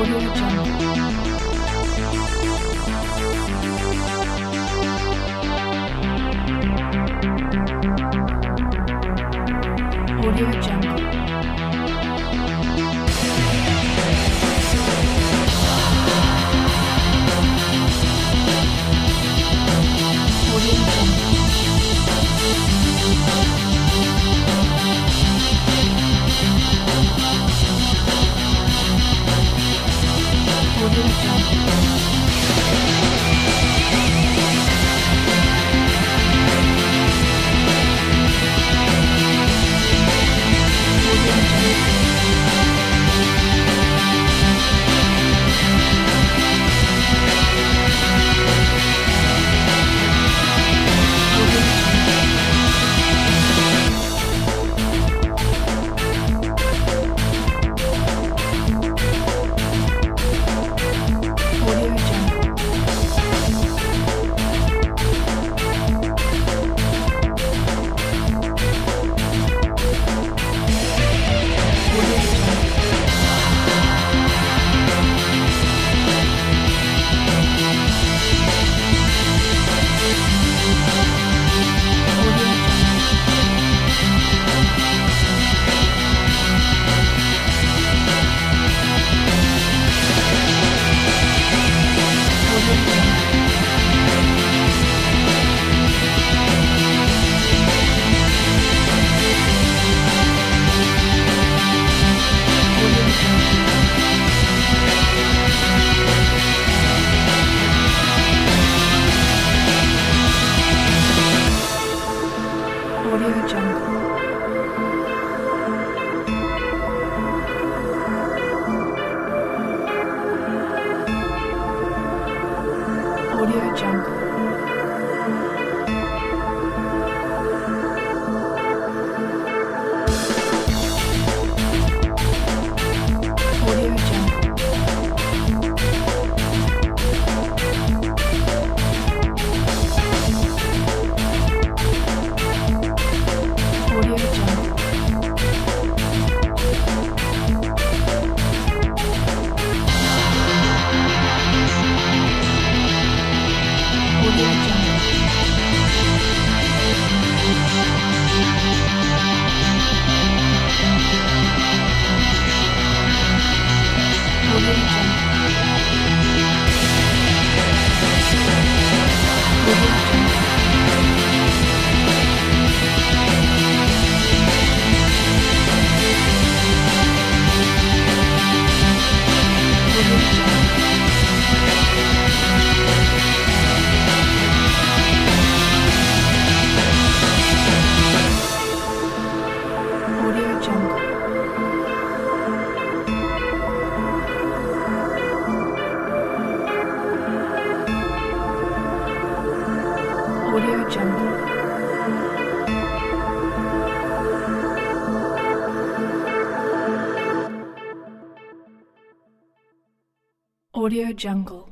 Audio Jungle. Audio Jungle.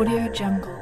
Audio Jungle.